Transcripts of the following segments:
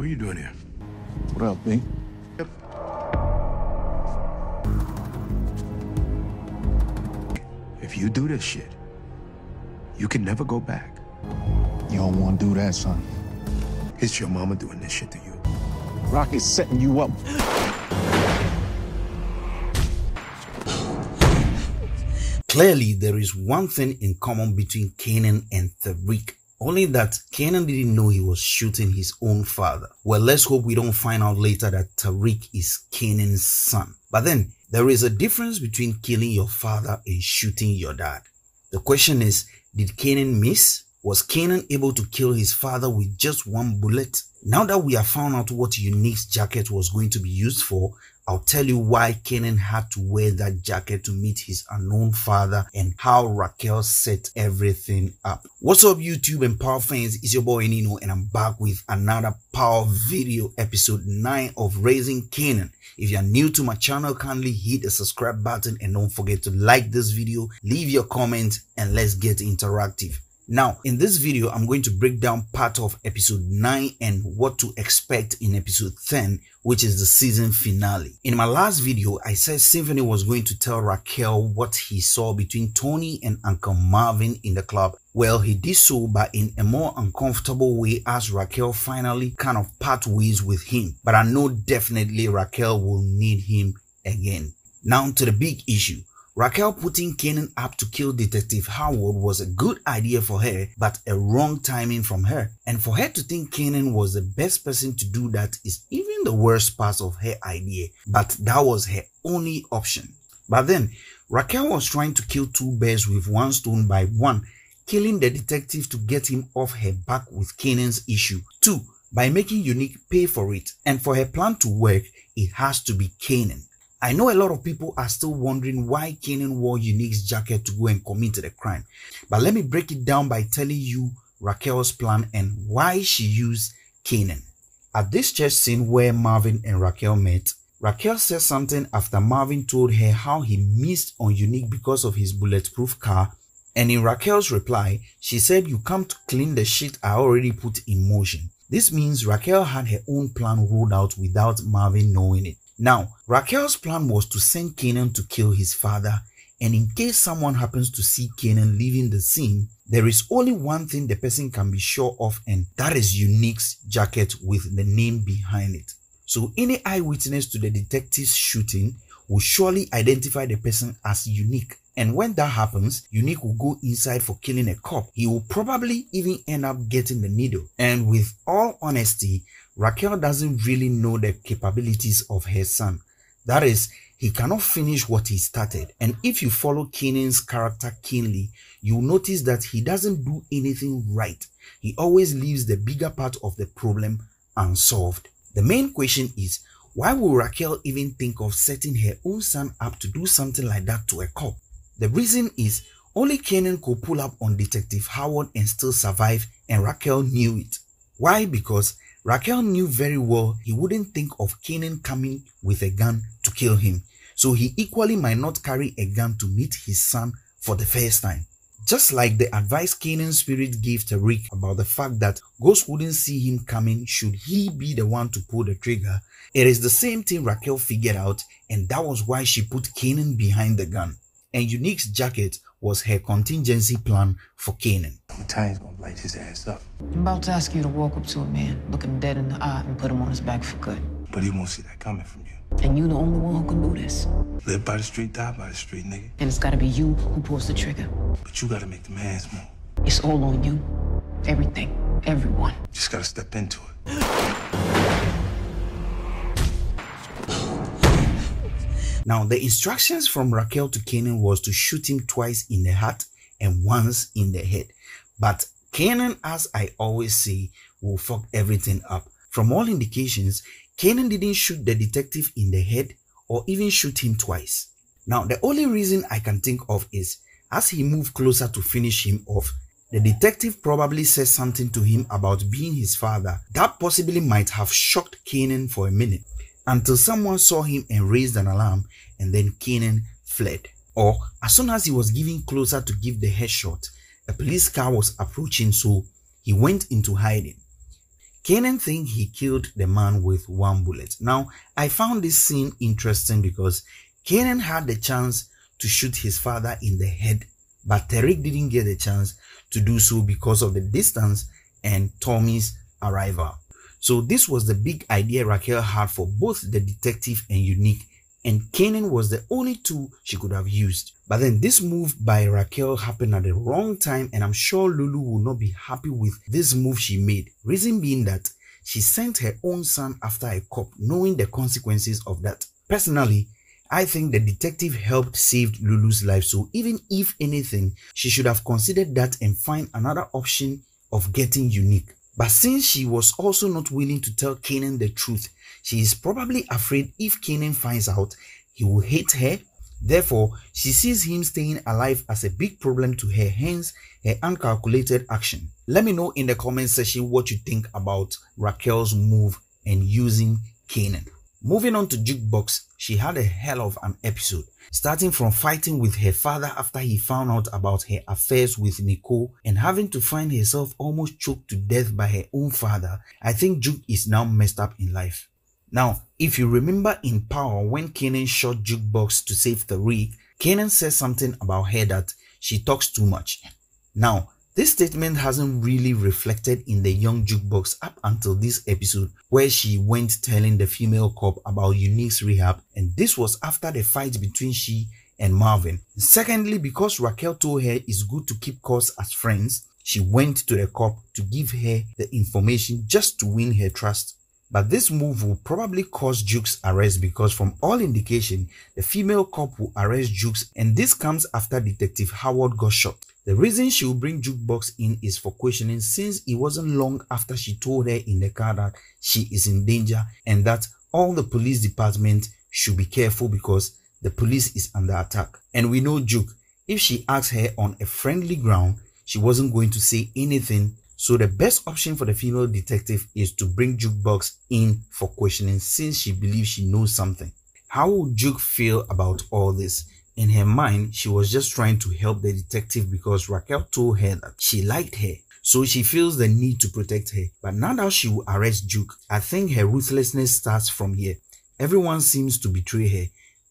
What are you doing here? What up, B? Yep. If you do this shit, you can never go back. You don't want to do that, son. It's your mama doing this shit to you. Rock is setting you up. Clearly, there is one thing in common between Kanan and Tariq. Only that Kanan didn't know he was shooting his own father. Well, let's hope we don't find out later that Tariq is Kanan's son. But then, there is a difference between killing your father and shooting your dad. The question is, did Kanan miss? Was Kanan able to kill his father with just one bullet? Now that we have found out what Unique's jacket was going to be used for, I'll tell you why Kanan had to wear that jacket to meet his unknown father and how Raquel set everything up. What's up, YouTube and Power fans? It's your boy Nino, and I'm back with another Power video, episode 9 of Raising Kanan. If you're new to my channel, kindly hit the subscribe button and don't forget to like this video, leave your comment, and let's get interactive. Now, in this video, I'm going to break down part of episode 9 and what to expect in episode 10, which is the season finale. In my last video, I said Symphony was going to tell Raquel what he saw between Tony and Uncle Marvin in the club. Well, he did so, but in a more uncomfortable way, as Raquel finally kind of part ways with him. But I know definitely Raquel will need him again. Now to the big issue. Raquel putting Kanan up to kill Detective Howard was a good idea for her, but a wrong timing from her. And for her to think Kanan was the best person to do that is even the worst part of her idea, but that was her only option. But then, Raquel was trying to kill two birds with one stone by one, killing the detective to get him off her back with Kanan's issue. 2. By making Unique pay for it. And for her plan to work, it has to be Kanan. I know a lot of people are still wondering why Kanan wore Unique's jacket to go and commit the crime. But let me break it down by telling you Raquel's plan and why she used Kanan. At this church scene where Marvin and Raquel met, Raquel said something after Marvin told her how he missed on Unique because of his bulletproof car. And in Raquel's reply, she said, "You come to clean the shit I already put in motion." This means Raquel had her own plan rolled out without Marvin knowing it. Now, Raquel's plan was to send Kanan to kill his father, and in case someone happens to see Kanan leaving the scene, there is only one thing the person can be sure of, and that is Unique's jacket with the name behind it. So any eyewitness to the detective's shooting will surely identify the person as Unique. And when that happens, Unique will go inside for killing a cop. He will probably even end up getting the needle. And with all honesty, Raquel doesn't really know the capabilities of her son. That is, he cannot finish what he started. And if you follow Kanan's character keenly, you'll notice that he doesn't do anything right. He always leaves the bigger part of the problem unsolved. The main question is, why would Raquel even think of setting her own son up to do something like that to a cop? The reason is, only Kanan could pull up on Detective Howard and still survive, and Raquel knew it. Why? Because Raquel knew very well he wouldn't think of Kanan coming with a gun to kill him, so he equally might not carry a gun to meet his son for the first time. Just like the advice Kanan's spirit gave Tariq about the fact that Ghost wouldn't see him coming should he be the one to pull the trigger, it is the same thing Raquel figured out, and that was why she put Kanan behind the gun. And Unique's jacket was her contingency plan for Kanan. Ty's gonna light his ass up. I'm about to ask you to walk up to a man, look him dead in the eye, and put him on his back for good. But he won't see that coming from you. And you're the only one who can do this. Live by the street, die by the street, nigga. And it's gotta be you who pulls the trigger. But you gotta make the man's move. It's all on you. Everything. Everyone. Just gotta step into it. Now, the instructions from Raquel to Kanan was to shoot him twice in the heart and once in the head. But Kanan, as I always say, will fuck everything up. From all indications, Kanan didn't shoot the detective in the head or even shoot him twice. Now, the only reason I can think of is, as he moved closer to finish him off, the detective probably said something to him about being his father. That possibly might have shocked Kanan for a minute, until someone saw him and raised an alarm, and then Kanan fled. Or, as soon as he was getting closer to give the headshot, a police car was approaching, so he went into hiding. Kanan thinks he killed the man with one bullet. Now, I found this scene interesting because Kanan had the chance to shoot his father in the head, but Tariq didn't get the chance to do so because of the distance and Tommy's arrival. So this was the big idea Raquel had for both the detective and Unique, and Kanan was the only tool she could have used. But then this move by Raquel happened at the wrong time, and I'm sure Lulu will not be happy with this move she made. Reason being that she sent her own son after a cop, knowing the consequences of that. Personally, I think the detective helped save Lulu's life, so even if anything, she should have considered that and find another option of getting Unique. But since she was also not willing to tell Kanan the truth, she is probably afraid if Kanan finds out, he will hate her. Therefore, she sees him staying alive as a big problem to her, hence her uncalculated action. Let me know in the comment section what you think about Raquel's move and using Kanan. Moving on to Jukebox, she had a hell of an episode, starting from fighting with her father after he found out about her affairs with Nicole and having to find herself almost choked to death by her own father. I think Juke is now messed up in life. Now, if you remember in Power, when Kanan shot Jukebox to save Tariq, Kanan says something about her that she talks too much. Now, this statement hasn't really reflected in the young Jukebox up until this episode where she went telling the female cop about Unique's rehab, and this was after the fight between she and Marvin. Secondly, because Raquel told her it's good to keep course as friends, she went to the cop to give her the information just to win her trust. But this move will probably cause Juke's arrest because from all indication, the female cop will arrest Jukes, and this comes after Detective Howard got shot. The reason she will bring Jukebox in is for questioning, since it wasn't long after she told her in the car that she is in danger and that all the police department should be careful because the police is under attack. And we know Juke, if she asked her on a friendly ground, she wasn't going to say anything. So the best option for the female detective is to bring Jukebox in for questioning, since she believes she knows something. How would Juke feel about all this? In her mind, she was just trying to help the detective because Raquel told her that she liked her, so she feels the need to protect her. But now that she will arrest Juke, I think her ruthlessness starts from here. Everyone seems to betray her.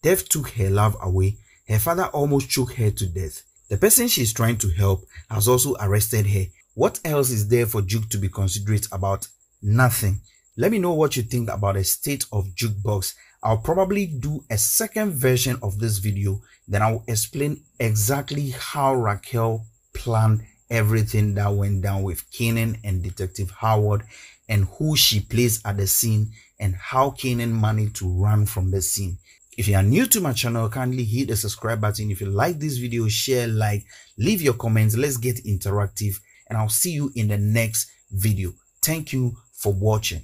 Death took her love away. Her father almost choked her to death. The person she is trying to help has also arrested her. What else is there for Juke to be considerate about? Nothing. Let me know what you think about the state of Jukebox. I'll probably do a second version of this video, then I'll explain exactly how Raquel planned everything that went down with Kanan and Detective Howard, and who she plays at the scene, and how Kanan managed to run from the scene. If you are new to my channel, kindly hit the subscribe button. If you like this video, share, like, leave your comments. Let's get interactive. And I'll see you in the next video. Thank you for watching.